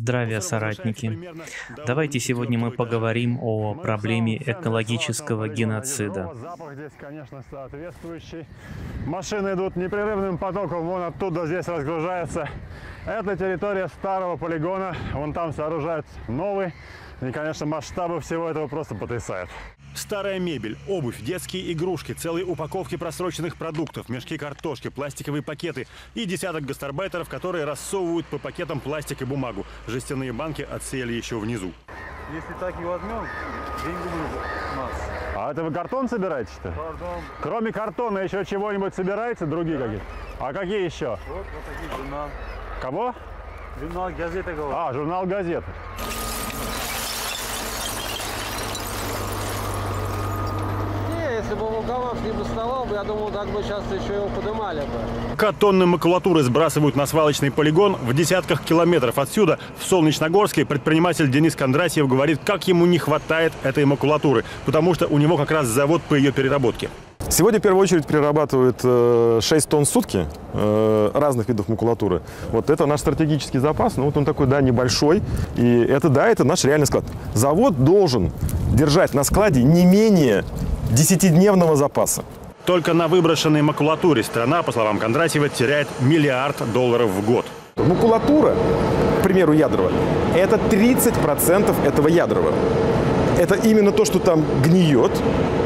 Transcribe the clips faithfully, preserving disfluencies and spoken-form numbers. Здравия, соратники! Давайте сегодня мы поговорим о проблеме экологического геноцида. Запах здесь, конечно, соответствующий. Машины идут непрерывным потоком, вон оттуда здесь разгружается. Это территория старого полигона, вон там сооружают новый. И, конечно, масштабы всего этого просто потрясают. Старая мебель, обувь, детские игрушки, целые упаковки просроченных продуктов, мешки картошки, пластиковые пакеты и десяток гастарбайтеров, которые рассовывают по пакетам пластик и бумагу. Жестяные банки отсеяли еще внизу. Если так и возьмем, деньги будут масса. А это вы картон собираете-то? Картон. Кроме картона еще чего-нибудь собираете? Другие да. Какие? А какие еще? Вот, вот такие журнал. Кого? Журнал газеты. Говорю. А, журнал газеты. Если бы в уголок не доставал бы, я думал, так бы сейчас еще его поднимали бы. Катонны макулатуры сбрасывают на свалочный полигон в десятках километров отсюда. В Солнечногорске предприниматель Денис Кондратьев говорит, как ему не хватает этой макулатуры, потому что у него как раз завод по ее переработке. Сегодня в первую очередь перерабатывают шесть тонн в сутки разных видов макулатуры. Вот это наш стратегический запас, но вот он такой, да, небольшой. И это, да, это наш реальный склад. Завод должен держать на складе не менее десятидневного запаса. Только на выброшенной макулатуре страна, по словам Кондратьева, теряет миллиард долларов в год. Макулатура, к примеру, ядрова, это тридцать процентов этого ядрова. Это именно то, что там гниет.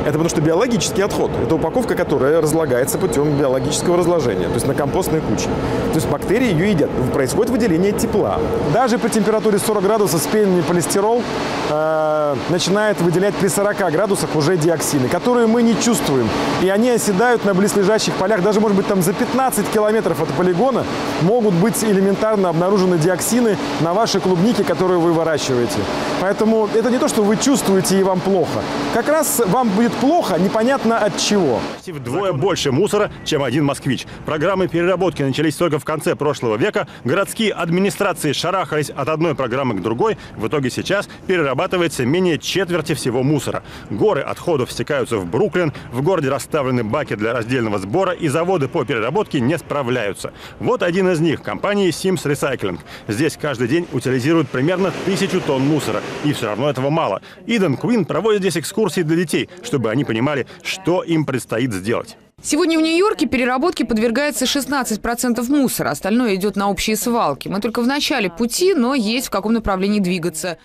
Это потому что биологический отход. Это упаковка, которая разлагается путем биологического разложения, то есть на компостные кучи. То есть бактерии ее едят. Происходит выделение тепла. Даже при температуре сорок градусов спеленный полистирол э, начинает выделять при сорока градусах уже диоксины, которые мы не чувствуем. И они оседают на близлежащих полях. Даже, может быть, там за пятнадцать километров от полигона могут быть элементарно обнаружены диоксины на вашей клубнике, которую вы выращиваете. Поэтому это не то, что вы чувствуете, и вам плохо. Как раз вам будет плохо, непонятно от чего. Вдвое больше мусора, чем один москвич. Программы переработки начались только в конце прошлого века. Городские администрации шарахались от одной программы к другой. В итоге сейчас перерабатывается менее четверти всего мусора. Горы отходов стекаются в Бруклин. В городе расставлены баки для раздельного сбора, и заводы по переработке не справляются. Вот один из них – компании Sims Recycling. Здесь каждый день утилизируют примерно тысячу тонн мусора. И все равно этого мало. Иден Куин проводит здесь экскурсии для детей, чтобы они понимали, что им предстоит сделать. Сегодня в Нью-Йорке переработке подвергается шестнадцать процентов мусора. Остальное идет на общие свалки. Мы только в начале пути, но есть в каком направлении двигаться.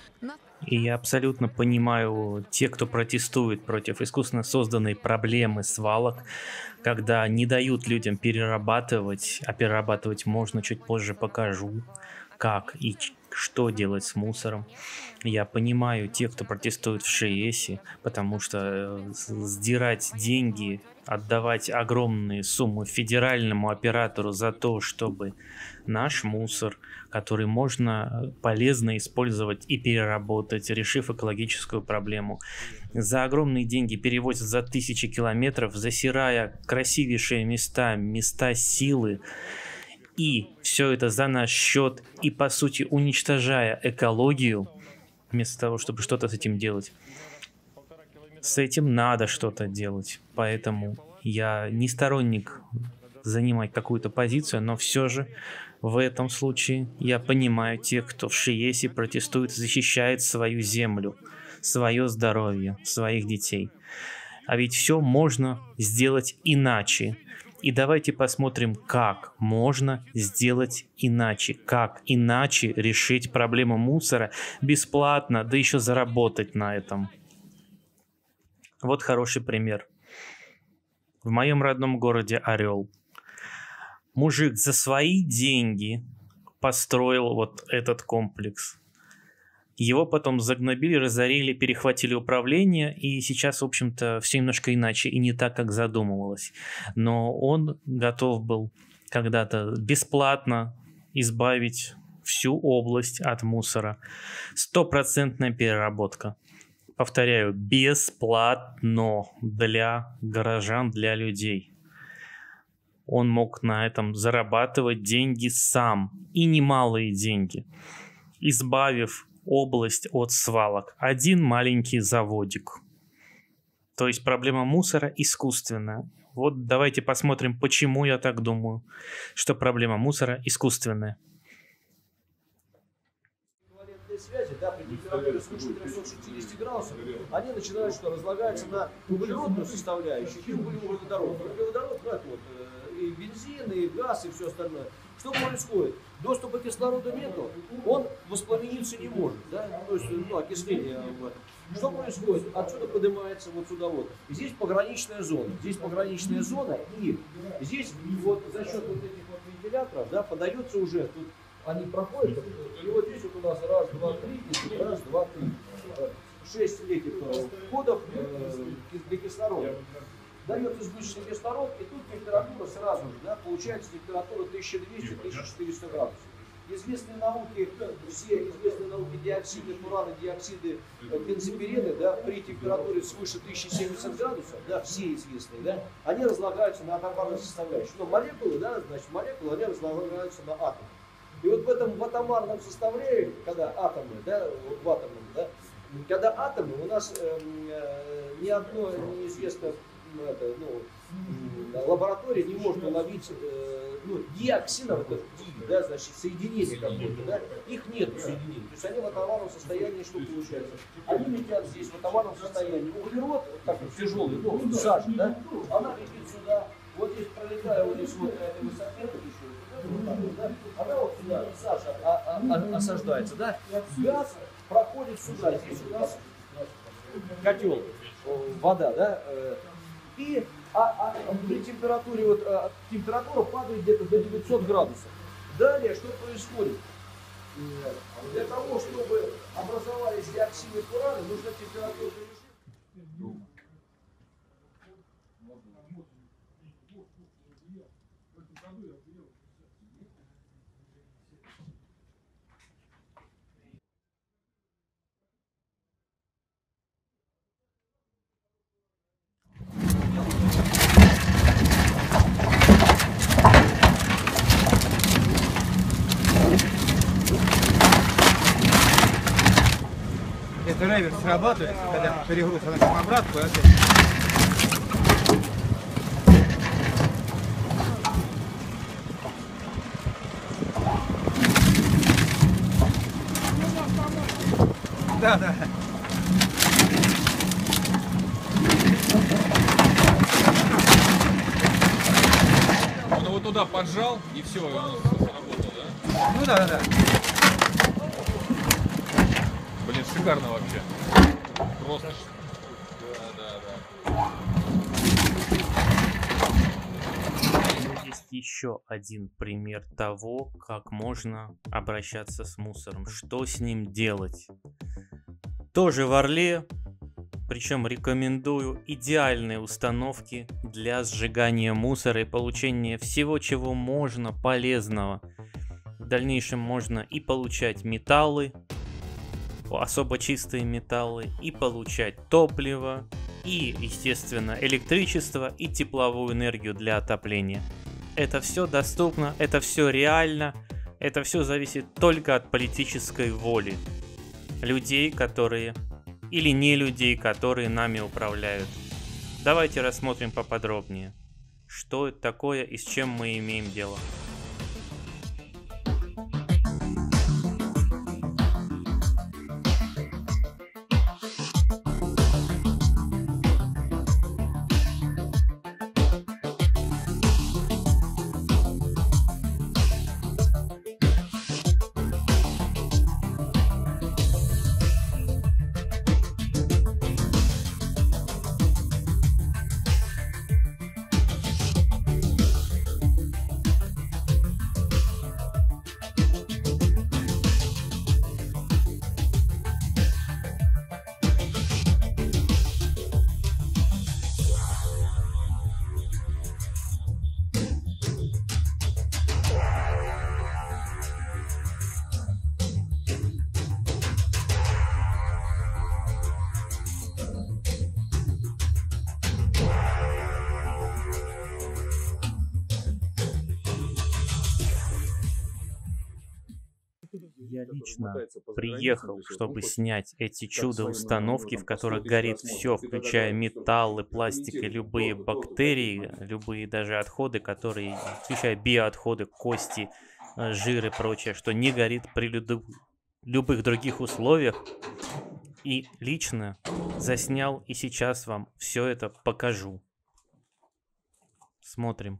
И я абсолютно понимаю те, кто протестует против искусственно созданной проблемы свалок, когда не дают людям перерабатывать, а перерабатывать можно, чуть позже покажу, как и что делать с мусором. Я понимаю тех, кто протестует в Шиесе, потому что сдирать деньги, отдавать огромные суммы федеральному оператору за то, чтобы наш мусор, который можно полезно использовать и переработать, решив экологическую проблему, за огромные деньги перевозят за тысячи километров, засирая красивейшие места, места силы, и все это за наш счет, и, по сути, уничтожая экологию, вместо того, чтобы что-то с этим делать. С этим надо что-то делать. Поэтому я не сторонник занимать какую-то позицию, но все же в этом случае я понимаю тех, кто в Шиесе протестует, защищает свою землю, свое здоровье, своих детей. А ведь все можно сделать иначе. И давайте посмотрим, как можно сделать иначе, как иначе решить проблему мусора бесплатно, да еще заработать на этом. Вот хороший пример. В моем родном городе Орел. Мужик за свои деньги построил вот этот комплекс. Его потом загнобили, разорили, перехватили управление, и сейчас, в общем-то, все немножко иначе и не так, как задумывалось. Но он готов был когда-то бесплатно избавить всю область от мусора. Стопроцентная переработка. Повторяю, бесплатно для горожан, для людей. Он мог на этом зарабатывать деньги сам, и немалые деньги, избавив область от свалок. Один маленький заводик. То есть проблема мусора искусственная. Вот давайте посмотрим, почему я так думаю, что проблема мусора искусственная. температура четыреста градусов, они начинают что разлагаются на углеродную составляющую и углеводород. Углеводород как вот и бензин, и газ, и все остальное. Что происходит? Доступа кислорода нету, он воспламениться не может, да? То есть, ну, окисление. Что происходит? Отсюда поднимается вот сюда вот. И здесь пограничная зона, здесь пограничная зона, и здесь вот за счет вот этих вот вентиляторов, да, подается уже, тут они проходят, и вот здесь вот у нас раз, два, три, здесь раз, два, три, шесть этих входов для кислорода. Дает избыточный кислород, и тут температура сразу же, да, получается температура тысяча двести — тысяча четыреста градусов. Известные науки, все известные науки диоксиды, фураны, диоксиды, бензопирены, да, при температуре свыше тысячи семидесяти градусов, да, все известные, да, они разлагаются на атомарной составляющей. Но молекулы, да, значит, молекулы, они разлагаются на атомы. И вот в этом в атомарном составлении, когда атомы, да, вот в атомном, да, когда атомы, у нас э, э, ни одно неизвестное Это, ну, лаборатория не может уловить э, ну, диоксинов, это ди, да, значит, соединений какой-то, да, их нет соединений, то есть они в атомарном состоянии, что получается, они летят здесь в атомарном состоянии, углерод, вот так вот тяжелый, ну, сажа, да, она летит сюда, вот здесь пролетая, вот здесь вот на этой высоте, вот так вот, да, она вот сюда, сажа а, а, а, осаждается, да, газ проходит сюда, здесь у нас котел, вода, да, И, а, а при температуре, вот, а, температура падает где-то до девятисот градусов. Далее, что происходит? Для того, чтобы образовались диоксины фураны, нужна температура решить. Это реверс срабатывает, когда перегрузка на обратку и опять. Да, да. Он вот туда поджал и все, и он сработал, да? Ну да, да. Блин, шикарно вообще. Просто. Да, да, да. Есть еще один пример того, как можно обращаться с мусором. Что с ним делать? Тоже в Орле, причем рекомендую идеальные установки для сжигания мусора и получения всего, чего можно полезного. В дальнейшем можно и получать металлы, особо чистые металлы, и получать топливо, и, естественно, электричество и тепловую энергию для отопления. Это все доступно, это все реально, это все зависит только от политической воли людей, которые или не людей, которые нами управляют. Давайте рассмотрим поподробнее, что это такое и с чем мы имеем дело. Я лично приехал, чтобы снять эти чудо-установки, в которых горит все, включая металлы, пластик и любые бактерии, любые даже отходы, которые, включая биоотходы, кости, жир и прочее, что не горит при, люду... любых других условиях и лично заснял, и сейчас вам все это покажу. Смотрим.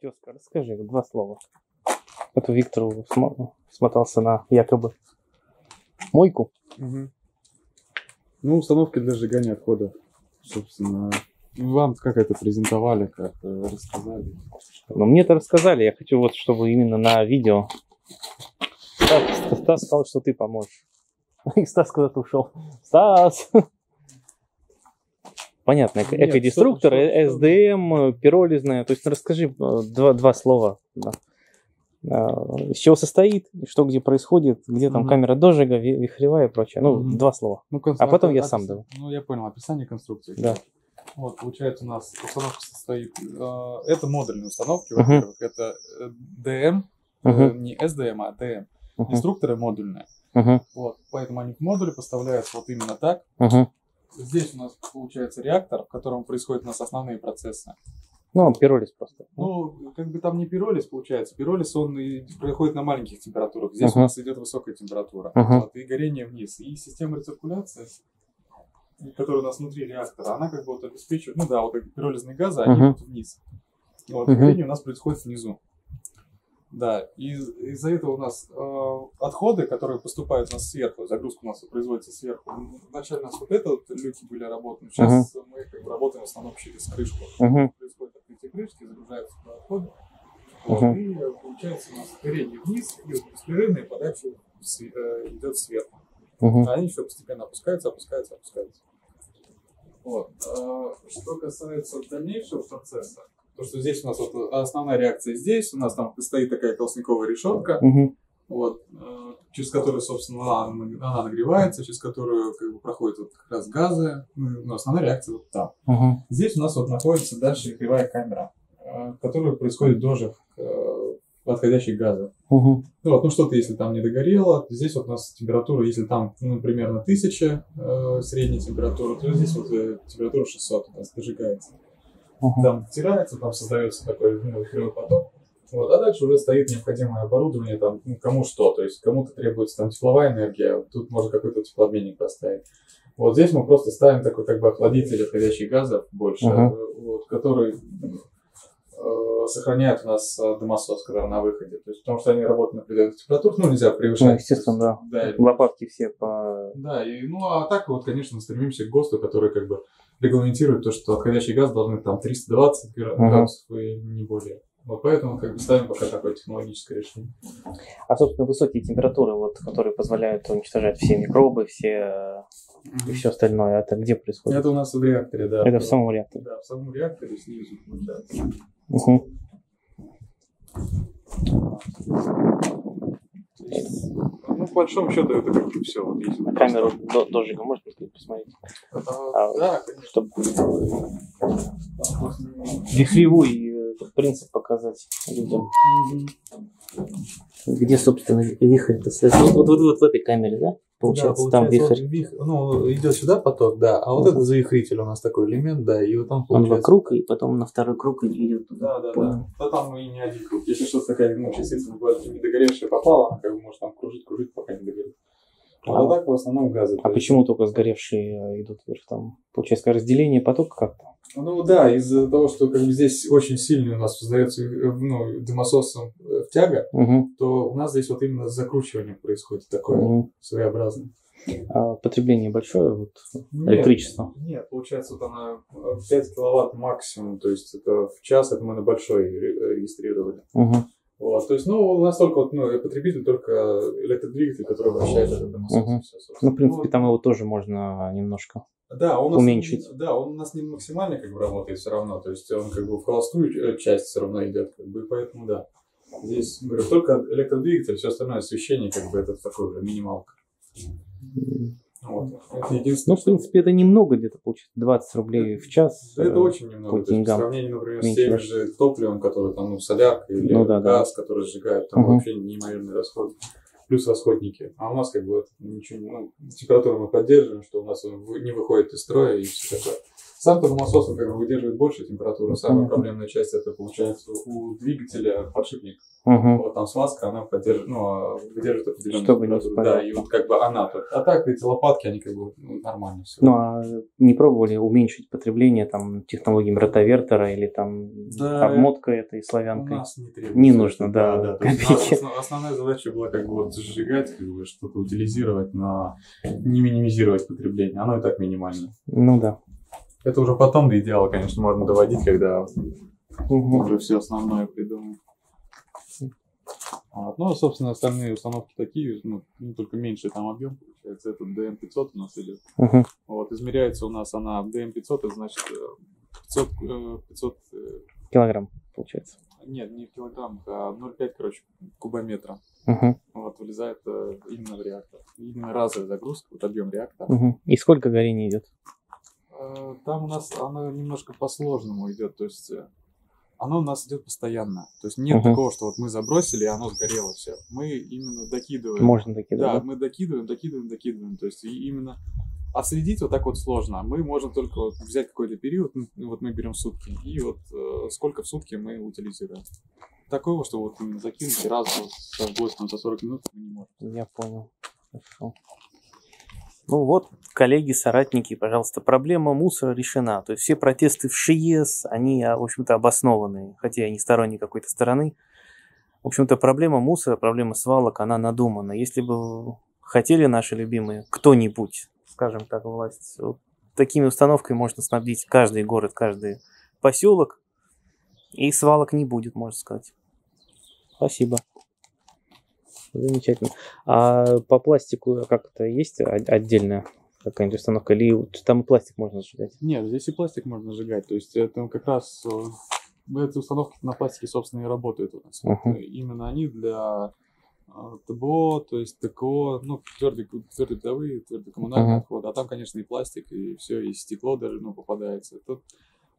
Тезка, расскажи два слова. Это Виктор смотался на якобы мойку. Угу. Ну, установки для сжигания отходов, собственно. Вам как это презентовали, как рассказали? Ну, мне это рассказали. Я хочу вот, чтобы именно на видео. Стас, Стас сказал, что ты поможешь. И Стас куда-то ушел. Стас! Понятно. Экодеструктор, эс дэ эм, пиролизная. То есть расскажи два, два слова. Да. Из чего состоит, что где происходит, где там mm-hmm. камера дожига, вихревая и прочее. Ну, mm-hmm. два слова. Ну, а потом я сам давай. Ну, я понял. Описание конструкции. Да. Вот, получается, у нас установка состоит... Э, это модульные установки, во-первых. Uh-huh. Это ди эм, uh-huh. э, не эс дэ эм, а ди эм. Uh-huh. Инструкторы модульные. Uh-huh. Вот, поэтому они в модуле поставляются вот именно так. Uh-huh. Здесь у нас получается реактор, в котором происходят у нас основные процессы. Ну, пиролиз просто. Ну, как бы там не пиролиз получается. Пиролиз, он и проходит на маленьких температурах. Здесь uh-huh. у нас идет высокая температура. Uh-huh. Вот, и горение вниз. И система рециркуляции... которая у нас внутри реактора, она как бы вот обеспечивает, ну да, вот пиролизные газы, они uh-huh. идут вниз. Вот, uh-huh. горение у нас происходит внизу. Да, и из-за этого у нас э, отходы, которые поступают у нас сверху, загрузка у нас производится сверху. Вначале у нас вот это вот люки были работаны, сейчас uh-huh. мы как бы работаем в основном через крышку. Uh-huh. Происходит открытие крышки, загружаются туда отходы, вот, uh-huh. и получается у нас горение вниз, и вот беспрерывные подачи э, идет сверху. Uh-huh. А они еще постепенно опускаются, опускаются, опускаются. Вот. Что касается дальнейшего процесса, то что здесь у нас вот основная реакция здесь, у нас там стоит такая толстниковая решетка, угу. вот, через которую, собственно, она нагревается, через которую как бы, проходят вот как раз газы, но основная реакция вот там. Угу. Здесь у нас вот находится дальше кривая камера, в которой происходит дожиг отходящих газов. Угу. Ну, вот, ну что-то, если там не догорело, здесь вот у нас температура, если там ну, примерно тысяча э, средняя температура, то здесь вот э, температура шестьсот у нас дожигается. Угу. Там втирается, там создается такой ну, кривой поток. Вот, а дальше уже стоит необходимое оборудование, там, ну, кому что, то есть кому-то требуется там тепловая энергия, тут можно какой-то теплообменник поставить. Вот здесь мы просто ставим такой как бы охладитель отходящих газов больше, угу. вот, который... сохраняют у нас дымосос, который на выходе. То есть, потому что они работают на пределах температур, ну, нельзя превышать. Ну, естественно, да. да. Лопатки все по... Да, и, ну, а так вот, конечно, стремимся к ГОСТу, который как бы регламентирует то, что отходящий газ должны там триста двадцать uh-huh. градусов и не более. Вот поэтому как бы ставим пока такое технологическое решение. А, собственно, высокие температуры, вот, которые позволяют уничтожать все микробы, все... Mm-hmm. и все остальное, это где происходит? Это у нас в реакторе, да. Это в самом реакторе? Да, в самом реакторе снизу. Да. Угу. Ну, по большому счету, это как бы все. Вот, если камеру до, дожига можно посмотреть? А, а, да, чтобы вихревой принцип показать людям. Mm-hmm. Где, собственно, вихрь-то следует? Вот, вот, вот в этой камере, да? Получается, да, получается, там вихрь. Вот вих... Ну, идет сюда поток, да. А вот uh-huh. это завихритель у нас такой элемент, да. И вот там получается... Он два круга, и потом на второй круг идет. Да, да, понял. Да. Да там и не один круг. Если что-то такая, ну, частица не догоревшая попала, она как бы может там кружить, кружить, пока не догорит. А, а так в основном газы. А то почему только сгоревшие идут вверх? Там, получается, разделение потока как-то? Ну да, из-за того, что как бы, здесь очень сильный у нас создается ну, дымососом тяга, угу. то у нас здесь вот именно закручивание происходит такое угу. своеобразное. А потребление большое вот, нет, электричество? Нет, получается вот она пять киловатт максимум, то есть это в час, это мы на большой регистрировали. Угу. Вот, то есть, ну, у нас только вот, ну, потребитель, только электродвигатель, который вращает этот дымосос. Угу. Ну, в принципе, ну, там его тоже можно немножко да, он уменьшить. Нас, да, он у нас не максимально как бы работает все равно, то есть он как бы в холостую часть все равно идет, как бы, поэтому да. Здесь, говорю, только электродвигатель, все остальное освещение, как бы, это такое же минималка. Вот. Это единственное, ну, в принципе, это немного где-то получится, двадцать рублей это, в час. Это э, очень немного, по есть, в сравнении, например, меньше с теми же топливом, которые там, ну, солярка или ну, да, газ, да. который сжигают, там угу. вообще неимоверный расход. Плюс расходники. А у нас как бы ничего, ну, температуру мы поддерживаем, что у нас он не выходит из строя и все такое. Сам тормосос как бы выдерживает большую температуру. Самая проблемная часть это получается у двигателя подшипник. Угу. Вот там смазка, она поддерживает, ну, выдерживает определенную Чтобы температуру. Да, и вот как бы она тут. А так эти лопатки, они как бы ну, нормально все. Ну а не пробовали уменьшить потребление там технологиями ротовертора или там да, обмотка этой славянкой? У нас не требуется. Не нужно, да. да, да. Основ, основная задача была как бы вот сжигать, как бы, что-то утилизировать, но не минимизировать потребление. Оно и так минимально. Ну да. Это уже потом до идеала, конечно, можно доводить, когда угу. уже все основное придумано. Вот. Ну, собственно, остальные установки такие, ну, только меньше там объем получается. Это ДМ пятьсот у нас идет. Угу. Вот, измеряется у нас она ДМ пятьсот, это значит пятьсот, пятьсот... килограмм получается. Нет, не в килограммах, а ноль целых пять десятых, короче, кубометра. Uh-huh. Вот, вылезает именно в реактор. Именно разовая загрузка, вот объем реактора. Uh-huh. И сколько горения идет? Там у нас оно немножко по-сложному идет, то есть оно у нас идет постоянно. То есть нет uh-huh. такого, что вот мы забросили, и оно сгорело все. Мы именно докидываем. Можно докидывать. Да, да, мы докидываем, докидываем, докидываем. То есть и именно... Отследить вот так вот сложно. Мы можем только вот взять какой-то период, вот мы берем сутки, и вот э, сколько в сутки мы утилизируем. Такого, что вот закинуть раз вот, там, за сорок минут мы не можем. Я понял. Хорошо. Ну вот, коллеги, соратники, пожалуйста, проблема мусора решена. То есть все протесты в Шиес, они, в общем-то, обоснованные, хотя я не сторонник какой-то стороны. В общем-то, проблема мусора, проблема свалок, она надумана. Если бы хотели наши любимые, кто-нибудь... скажем так, власть. Вот такими установками можно снабдить каждый город, каждый поселок, и свалок не будет, можно сказать. Спасибо. Замечательно. А по пластику как-то есть отдельная какая-нибудь установка? Или там и пластик можно сжигать? Нет, здесь и пластик можно сжигать. То есть это как раз эти установки на пластике, собственно, и работают у нас. Uh-huh. Именно они для... ТБО, то есть ТКО, ну, твердые, твердые бытовые, твердые коммунальные uh-huh. отходы, а там, конечно, и пластик, и все, и стекло даже, ну, попадается. Тут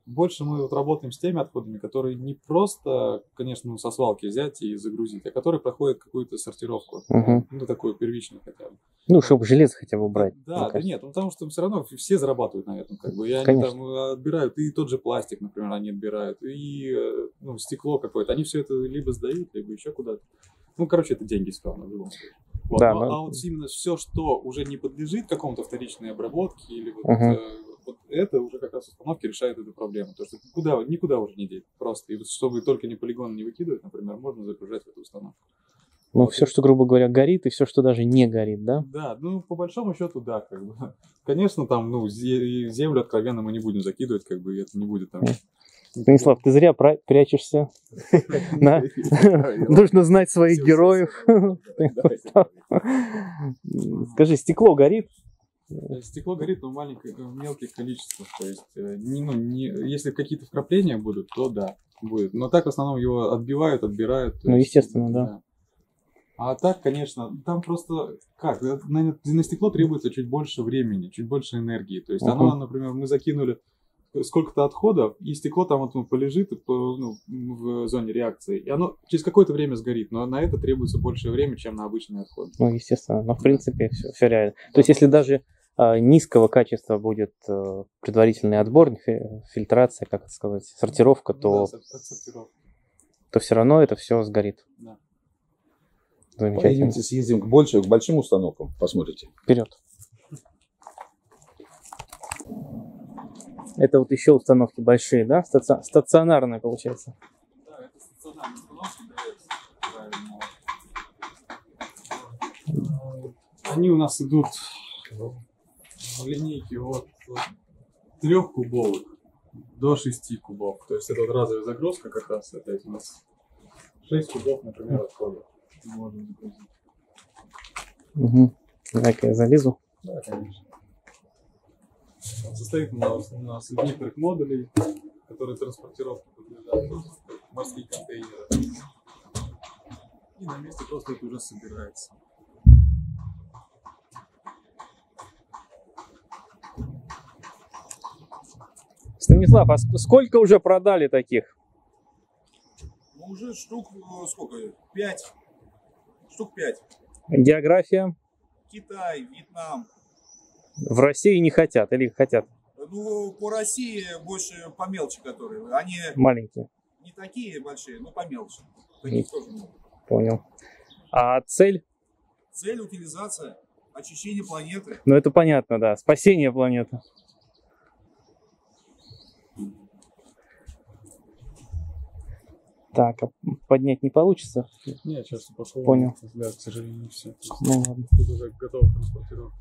больше мы вот работаем с теми отходами, которые не просто, конечно, ну, со свалки взять и загрузить, а которые проходят какую-то сортировку, uh-huh. ну, такую первичную хотя бы. Ну, чтобы железо хотя бы убрать. Да, да нет, ну, потому что все равно все зарабатывают на этом, как бы, и они конечно. Там отбирают, и тот же пластик, например, они отбирают, и, ну, стекло какое-то, они все это либо сдают, либо еще куда-то. Ну, короче, это деньги справа, в любом случае. Вот. Да, но, но... А вот именно все, что уже не подлежит какому-то вторичной обработке, или вот, uh-huh. э, вот это уже как раз установки решает эту проблему. То, что куда, никуда уже не деть просто. И вот чтобы только не полигон не выкидывать, например, можно загружать в эту установку. Ну, вот. Все, что, грубо говоря, горит, и все, что даже не горит, да? Да, ну, по большому счету, да, как бы. Конечно, там, ну, землю откровенно мы не будем закидывать, как бы, и это не будет там... Станислав, ты зря прячешься. Нужно знать своих героев. Скажи, стекло горит? Стекло горит, но в маленьких, мелких количествах. То есть, если какие-то вкрапления будут, то да, будет. Но так в основном его отбивают, отбирают. Ну, естественно, да. А так, конечно, там просто как? На стекло требуется чуть больше времени, чуть больше энергии. То есть, оно, например, мы закинули сколько-то отходов, и стекло там вот, ну, полежит, ну, в зоне реакции, и оно через какое-то время сгорит, но на это требуется больше времени, чем на обычные отходы. Ну, естественно, но в принципе все, все реально. Да. То есть если даже э, низкого качества будет э, предварительный отбор, фи- фильтрация, как это сказать, сортировка, то, да, сортировка, то все равно это все сгорит. Да. Замечательно. Поедемте, съездим к, больше, к большим установкам, посмотрите. Вперед. Это вот еще установки большие, да? Стаци... Стационарные, получается. Да, это стационарные установки, правильно. Они у нас идут в линейке от трех кубов до шести кубов. То есть это вот разовая загрузка как раз. Это у нас шесть кубов, например, отходов. Можно загрузить. Угу. Так, я залезу. Да, конечно. Он состоит у нас, у нас из некоторых модулей, которые транспортировки подлежат, морские контейнеры. И на месте просто это уже собирается. Станислав, а сколько уже продали таких? Ну, уже штук сколько? Пять. Штук пять. География? Китай, Вьетнам. В России не хотят или хотят? Ну, по России больше по мелочи, которые. Они маленькие. Не такие большие, но по мелочи. Таких тоже много. Понял. А цель? Цель — утилизация, очищение планеты. Ну, это понятно, да. Спасение планеты. Так, а поднять не получится? Нет, сейчас пошло. Понял. Да, к сожалению, все. Ну ладно. Тут уже готова транспортировка.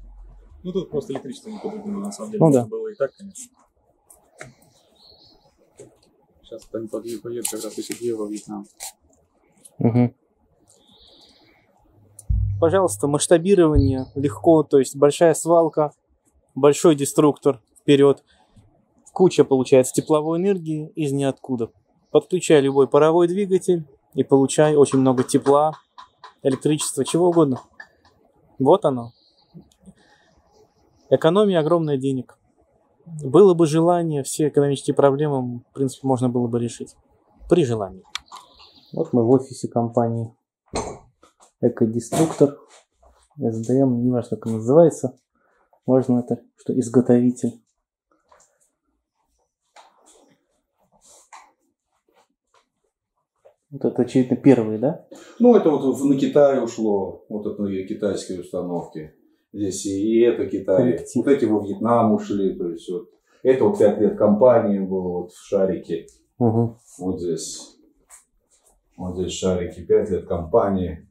Ну тут просто электричество не подведено, на самом деле. Ну да. Было и так, конечно. Сейчас там поедет как раз еще где во Вьетнам. Угу. Пожалуйста, масштабирование легко, то есть большая свалка, большой деструктор вперед. Куча, получается, тепловой энергии из ниоткуда. Подключай любой паровой двигатель и получай очень много тепла, электричества, чего угодно. Вот оно. Экономия огромная денег. Было бы желание, все экономические проблемы, в принципе, можно было бы решить. При желании. Вот мы в офисе компании Экодеструктор. эс дэ эм, не важно, как он называется. Важно это, что изготовитель. Вот это, очевидно, первые, да? Ну, это вот на Китай ушло, вот это китайские установки. Здесь и это Китай. Коллектив. Вот эти во Вьетнам ушли, то есть вот. Это вот пять лет компании было вот в шарике. Угу. Вот здесь. Вот здесь шарики, пять лет компании.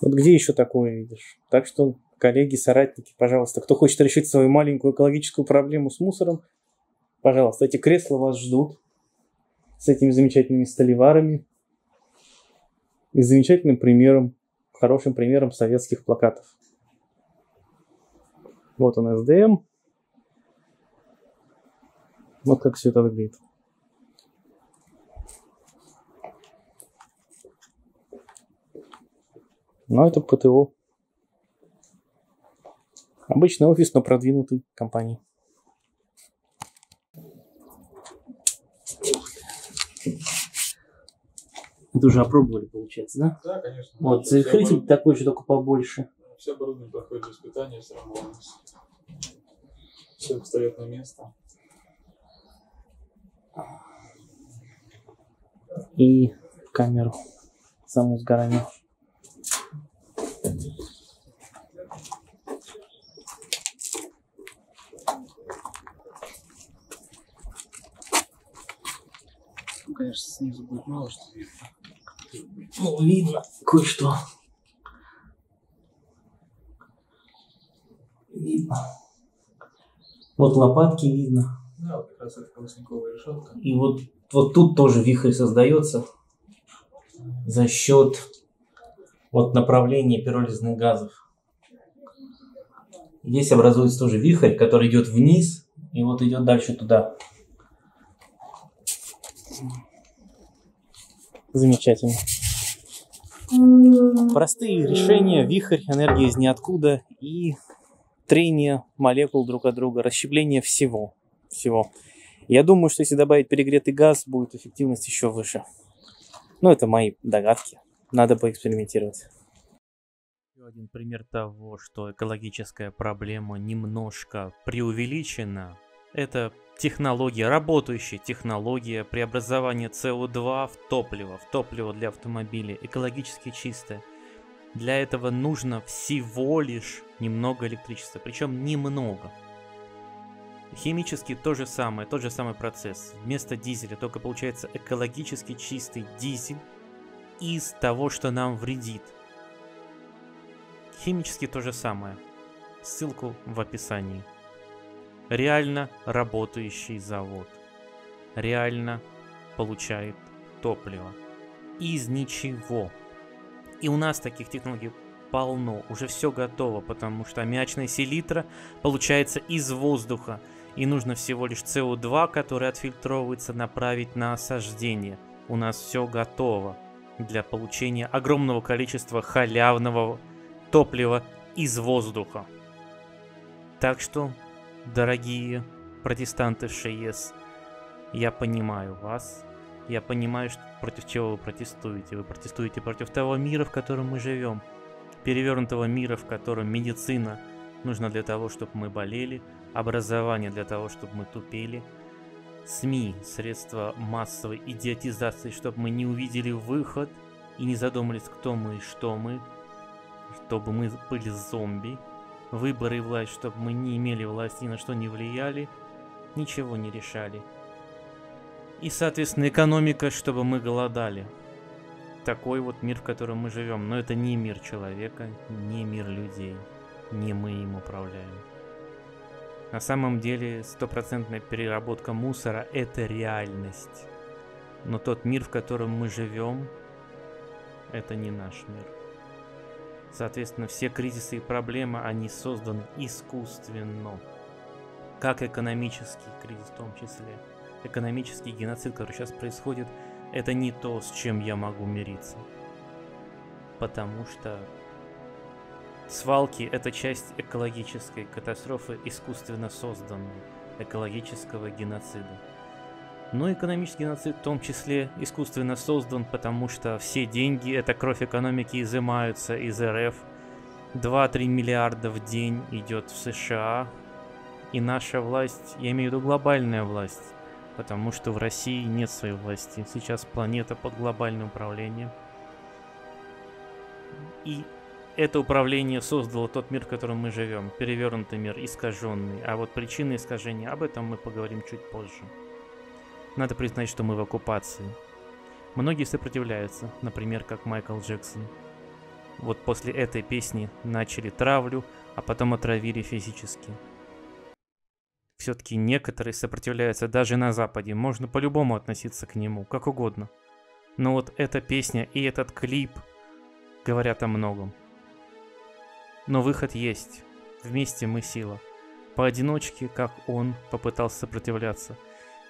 Вот где еще такое видишь? Так что, коллеги, соратники, пожалуйста, кто хочет решить свою маленькую экологическую проблему с мусором, пожалуйста, эти кресла вас ждут с этими замечательными столеварами и с замечательным примером, хорошим примером советских плакатов. Вот он эс дэ эм. Вот как все это выглядит. Но это пэ тэ о. Обычный офис, но продвинутый компании. Это уже опробовали, получается, да? Да, конечно. Вот, зеркалитель такой же, только побольше. Все оборудование проходит испытание, все равно. Все встает на место. И камеру саму сгорание. Ну, конечно, снизу будет мало что видно. Ну, видно кое-что. Видно. Вот лопатки видно. Да, вот как раз это колосниковая решетка. И вот, вот тут тоже вихрь создается за счет вот направление пиролизных газов. Здесь образуется тоже вихрь, который идет вниз и вот идет дальше туда. Замечательно. Простые решения, вихрь, энергия из ниоткуда и трение молекул друг от друга, расщепление всего. всего. Я думаю, что если добавить перегретый газ, будет эффективность еще выше. Но это мои догадки. Надо поэкспериментировать. Один пример того, что экологическая проблема немножко преувеличена, это технология, работающая технология преобразования це о два в топливо, в топливо для автомобилей, экологически чистое. Для этого нужно всего лишь немного электричества, причем немного. Химически то же самое, тот же самый процесс. Вместо дизеля только получается экологически чистый дизель, из того, что нам вредит. Химически то же самое. Ссылку в описании. Реально работающий завод. Реально получает топливо. Из ничего. И у нас таких технологий полно. Уже все готово, потому что аммиачная селитра получается из воздуха. И нужно всего лишь це о два, который отфильтровывается, направить на осаждение. У нас все готово для получения огромного количества халявного топлива из воздуха. Так что дорогие протестанты в Шиес, я понимаю вас. Я понимаю, что против чего вы протестуете. Вы протестуете против того мира, в котором мы живем. Перевернутого мира, в котором медицина нужна для того, чтобы мы болели, образование для того, чтобы мы тупели, СМИ, средства массовой идиотизации, чтобы мы не увидели выход и не задумались, кто мы и что мы, чтобы мы были зомби, выборы и власть, чтобы мы не имели власти, ни на что не влияли, ничего не решали. И, соответственно, экономика, чтобы мы голодали. Такой вот мир, в котором мы живем. Но это не мир человека, не мир людей. Не мы им управляем. На самом деле, стопроцентная переработка мусора – это реальность. Но тот мир, в котором мы живем, это не наш мир. Соответственно, все кризисы и проблемы, они созданы искусственно. Как экономический кризис в том числе. Экономический геноцид, который сейчас происходит, это не то, с чем я могу мириться. Потому что свалки – это часть экологической катастрофы, искусственно созданной, экологического геноцида. Но экономический геноцид в том числе искусственно создан, потому что все деньги, это кровь экономики, изымаются из эр эф. два-три миллиарда в день идет в США. И наша власть, я имею в виду глобальная власть, потому что в России нет своей власти. Сейчас планета под глобальным управлением. И это управление создало тот мир, в котором мы живем. Перевернутый мир, искаженный. А вот причины искажения, об этом мы поговорим чуть позже. Надо признать, что мы в оккупации. Многие сопротивляются, например, как Майкл Джексон. Вот после этой песни начали травлю, а потом отравили физически. Все-таки некоторые сопротивляются даже на Западе. Можно по-любому относиться к нему, как угодно. Но вот эта песня и этот клип говорят о многом. Но выход есть. Вместе мы сила. Поодиночке, как он попытался сопротивляться,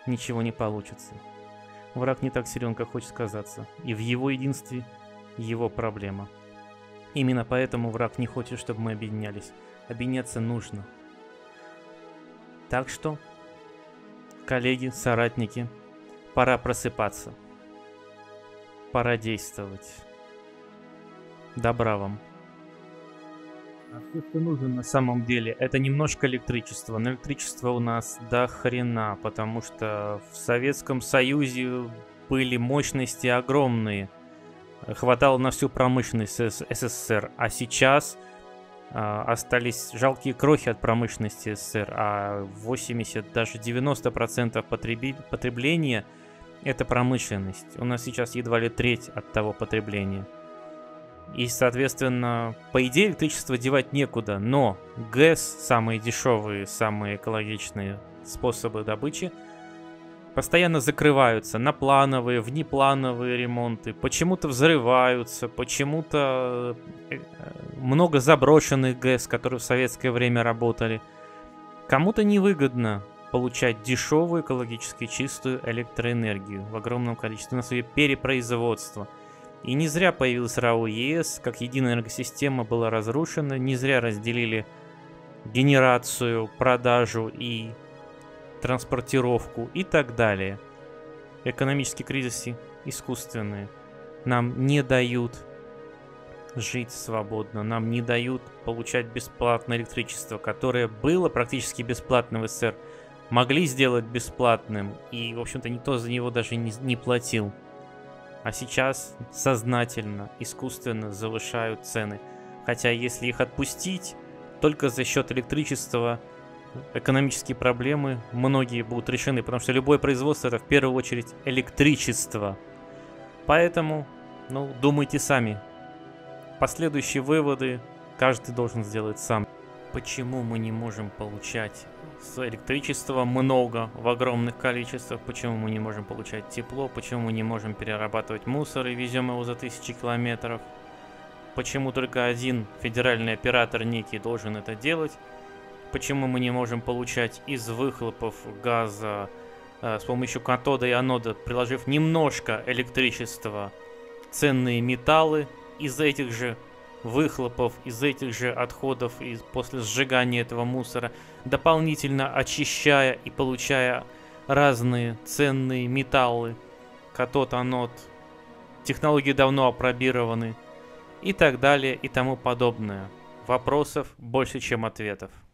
ничего не получится. Враг не так силен, как хочет казаться. И в его единстве его проблема. Именно поэтому враг не хочет, чтобы мы объединялись. Объединяться нужно. Так что, коллеги, соратники, пора просыпаться. Пора действовать. Добра вам. А все, что нужно на самом деле, это немножко электричества. Но электричество у нас до хрена, потому что в Советском Союзе были мощности огромные. Хватало на всю промышленность эс эс эс эр. А сейчас остались жалкие крохи от промышленности эс эс эс эр, а восемьдесят, даже девяносто процентов потреби... потребления – это промышленность. У нас сейчас едва ли треть от того потребления. И, соответственно, по идее электричество девать некуда, но ГЭС, самые дешевые, самые экологичные способы добычи, постоянно закрываются на плановые, внеплановые ремонты, почему-то взрываются, почему-то много заброшенных ГЭС, которые в советское время работали. Кому-то невыгодно получать дешевую, экологически чистую электроэнергию в огромном количестве, на свое перепроизводство. И не зря появилась РАО ЕС, как единая энергосистема была разрушена, не зря разделили генерацию, продажу и транспортировку и так далее. Экономические кризисы искусственные. Нам не дают жить свободно, нам не дают получать бесплатное электричество, которое было практически бесплатным в СССР. Могли сделать бесплатным, и, в общем-то, никто за него даже не, не платил. А сейчас сознательно, искусственно завышают цены. Хотя, если их отпустить, только за счет электричества экономические проблемы многие будут решены, потому что любое производство — это в первую очередь электричество. Поэтому, ну, думайте сами. Последующие выводы каждый должен сделать сам. Почему мы не можем получать электричество много, в огромных количествах? Почему мы не можем получать тепло? Почему мы не можем перерабатывать мусор и везем его за тысячи километров? Почему только один федеральный оператор некий должен это делать? Почему мы не можем получать из выхлопов газа э, с помощью катода и анода, приложив немножко электричества, ценные металлы из этих же выхлопов, из этих же отходов, из, после сжигания этого мусора? дополнительно очищая и получая разные ценные металлы, катод, анод, технологии давно опробированы и так далее и тому подобное. Вопросов больше, чем ответов.